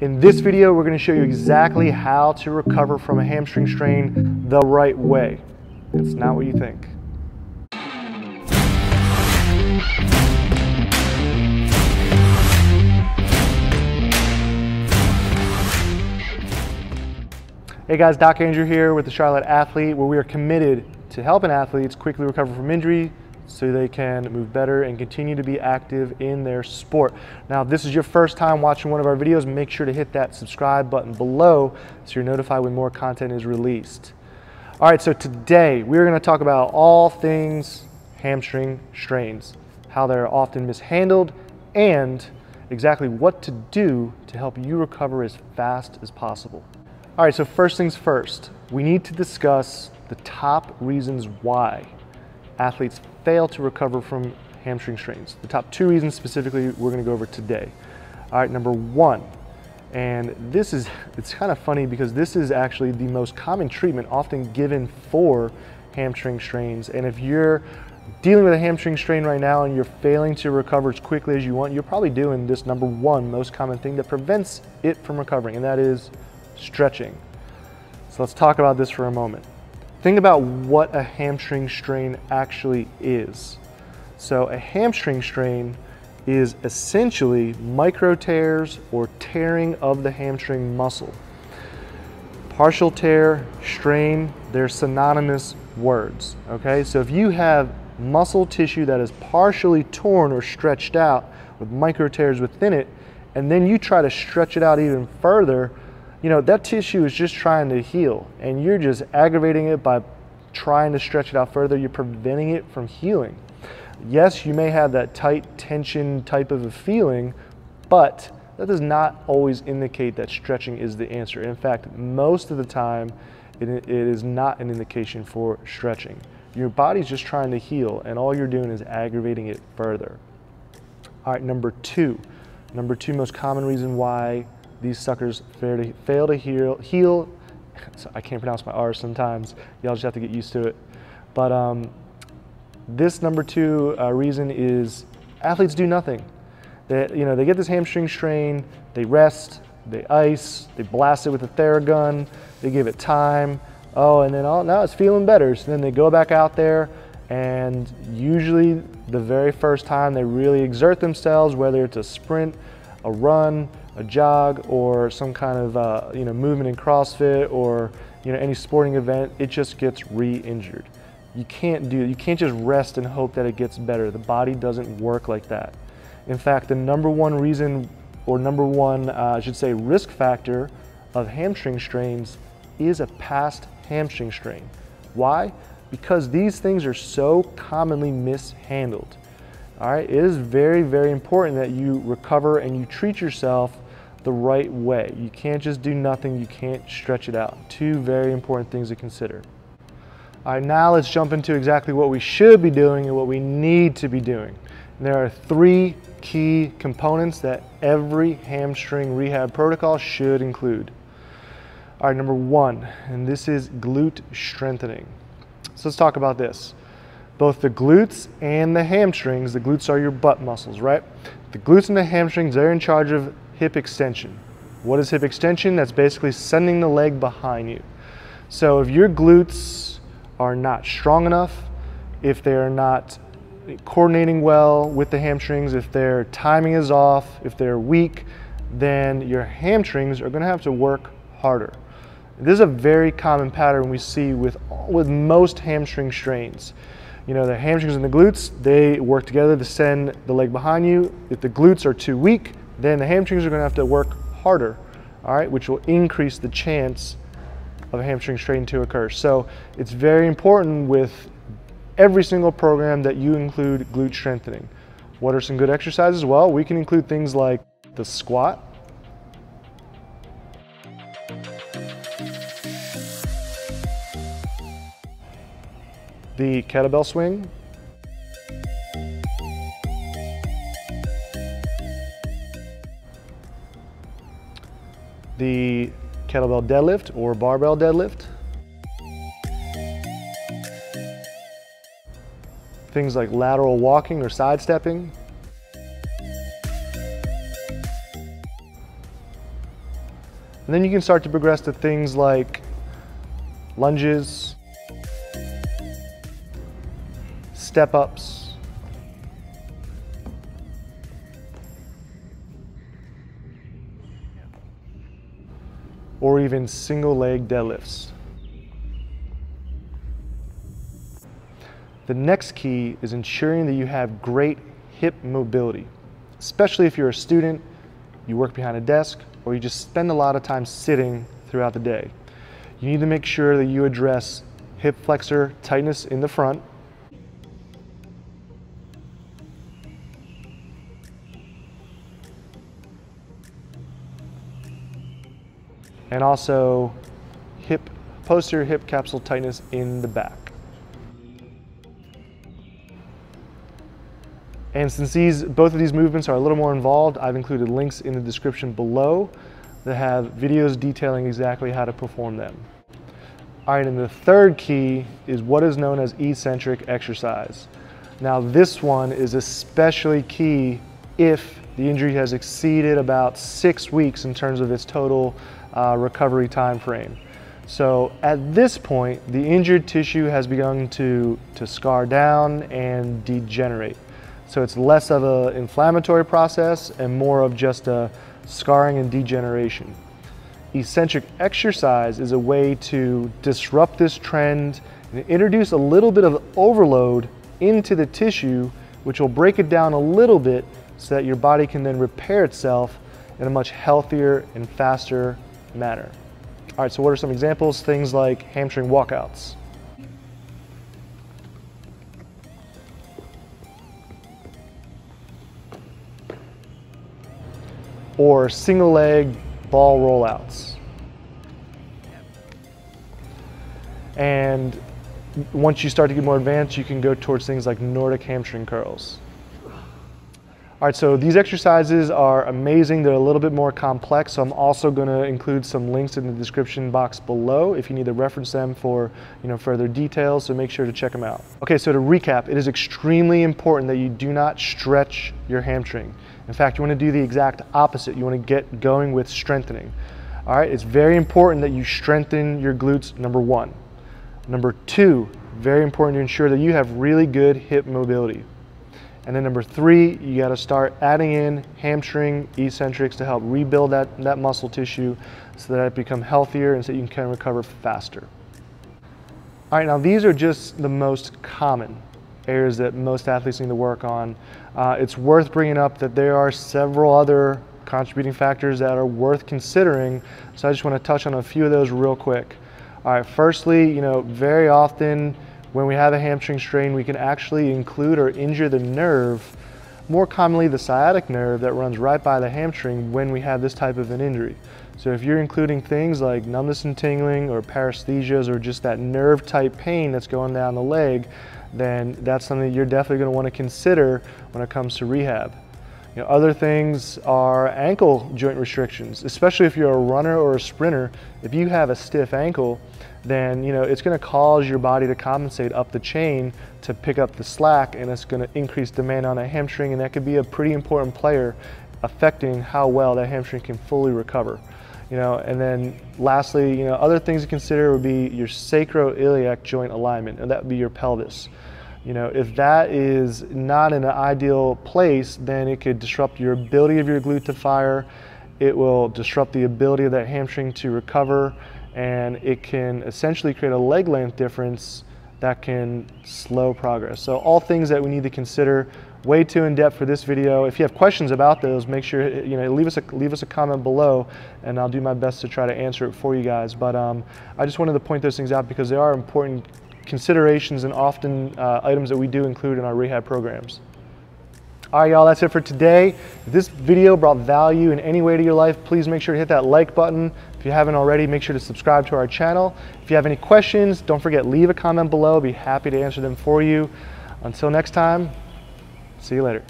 In this video, we're going to show you exactly how to recover from a hamstring strain the right way. It's not what you think. Hey guys, Doc Andrew here with The Charlotte Athlete, where we are committed to helping athletes quickly recover from injury so they can move better and continue to be active in their sport. Now, if this is your first time watching one of our videos, make sure to hit that subscribe button below so you're notified when more content is released. All right, so today we're going to talk about all things hamstring strains, how they're often mishandled, and exactly what to do to help you recover as fast as possible. All right, so first things first, we need to discuss the top reasons why athletes fail to recover from hamstring strains. The top two reasons specifically we're gonna go over today. All right, number one, and it's kind of funny because this is actually the most common treatment often given for hamstring strains. And if you're dealing with a hamstring strain right now and you're failing to recover as quickly as you want, you're probably doing this number one most common thing that prevents it from recovering, and that is stretching. So let's talk about this for a moment. Think about what a hamstring strain actually is. So a hamstring strain is essentially micro tears or tearing of the hamstring muscle. Partial tear, strain, they're synonymous words, okay? So if you have muscle tissue that is partially torn or stretched out with micro tears within it, and then you try to stretch it out even further, you know, that tissue is just trying to heal and you're just aggravating it by trying to stretch it out further. You're preventing it from healing. Yes, you may have that tight tension type of a feeling, but that does not always indicate that stretching is the answer. In fact, most of the time it is not an indication for stretching. Your body's just trying to heal and all you're doing is aggravating it further. All right, number two most common reason why these suckers fail to heal. So I can't pronounce my R's sometimes. Y'all just have to get used to it. But this number two reason is athletes do nothing. They get this hamstring strain, they rest, they ice, they blast it with a Theragun, they give it time. Oh, and then now it's feeling better. So then they go back out there, and usually the very first time they really exert themselves, whether it's a sprint, a run, a jog, or some kind of movement in CrossFit, or any sporting event, it just gets re-injured. You can't just rest and hope that it gets better. The body doesn't work like that. In fact, the number one reason, or number one, I should say, risk factor of hamstring strains is a past hamstring strain. Why? Because these things are so commonly mishandled. All right, it is very, very important that you recover and you treat yourself the right way. You can't just do nothing, you can't stretch it out. Two very important things to consider. All right, now let's jump into exactly what we should be doing and what we need to be doing. And there are three key components that every hamstring rehab protocol should include. All right, number one, and this is glute strengthening. So let's talk about this. Both the glutes and the hamstrings, the glutes are your butt muscles, right? The glutes and the hamstrings, they're in charge of hip extension. What is hip extension? That's basically sending the leg behind you. So if your glutes are not strong enough, if they're not coordinating well with the hamstrings, if their timing is off, if they're weak, then your hamstrings are gonna have to work harder. This is a very common pattern we see with most hamstring strains. The hamstrings and the glutes, they work together to send the leg behind you. If the glutes are too weak, then the hamstrings are going to have to work harder, all right, which will increase the chance of a hamstring strain to occur. So it's very important with every single program that you include glute strengthening. What are some good exercises? Well, we can include things like the squat, the kettlebell swing, the kettlebell deadlift or barbell deadlift, things like lateral walking or sidestepping, And then you can start to progress to things like lunges, step-ups, or even single leg deadlifts. The next key is ensuring that you have great hip mobility, especially if you're a student, you work behind a desk, or you just spend a lot of time sitting throughout the day. You need to make sure that you address hip flexor tightness in the front, and also hip posterior hip capsule tightness in the back. And since both of these movements are a little more involved, I've included links in the description below that have videos detailing exactly how to perform them. All right, and the third key is what is known as eccentric exercise. Now this one is especially key if the injury has exceeded about 6 weeks in terms of its total recovery time frame. So at this point, the injured tissue has begun to scar down and degenerate. So it's less of an inflammatory process and more of just a scarring and degeneration. Eccentric exercise is a way to disrupt this trend and introduce a little bit of overload into the tissue, which will break it down a little bit so that your body can then repair itself in a much healthier and faster manner. All right, so what are some examples? Things like hamstring walkouts, or single leg ball rollouts. And once you start to get more advanced, you can go towards things like Nordic hamstring curls. All right, so these exercises are amazing. They're a little bit more complex, so I'm also gonna include some links in the description box below if you need to reference them for further details, so make sure to check them out. Okay, so to recap, it is extremely important that you do not stretch your hamstring. In fact, you wanna do the exact opposite. You wanna get going with strengthening. All right, it's very important that you strengthen your glutes, number one. Number two, very important to ensure that you have really good hip mobility. And then number three, you gotta start adding in hamstring eccentrics to help rebuild that muscle tissue so that it becomes healthier and so you can recover faster. All right, now these are just the most common areas that most athletes need to work on. It's worth bringing up that there are several other contributing factors that are worth considering, so I just wanna touch on a few of those real quick. All right, firstly, very often, when we have a hamstring strain, we can actually include or injure the nerve, more commonly the sciatic nerve that runs right by the hamstring when we have this type of an injury. So if you're including things like numbness and tingling or paresthesias or just that nerve type pain that's going down the leg, then that's something that you're definitely going to want to consider when it comes to rehab. Other things are ankle joint restrictions, especially if you're a runner or a sprinter. If you have a stiff ankle, then it's going to cause your body to compensate up the chain to pick up the slack, and it's going to increase demand on a hamstring, and that could be a pretty important player affecting how well that hamstring can fully recover. And then lastly, other things to consider would be your sacroiliac joint alignment, and that would be your pelvis. If that is not in an ideal place, then it could disrupt your ability of your glute to fire. It will disrupt the ability of that hamstring to recover, and it can essentially create a leg length difference that can slow progress. So all things that we need to consider. Way too in depth for this video. If you have questions about those, make sure leave us a comment below, and I'll do my best to try to answer it for you guys. But I just wanted to point those things out because they are important considerations and often items that we do include in our rehab programs. All right, y'all, that's it for today. If this video brought value in any way to your life, please make sure to hit that like button. If you haven't already, make sure to subscribe to our channel. If you have any questions, don't forget, leave a comment below. I'll be happy to answer them for you. Until next time, see you later.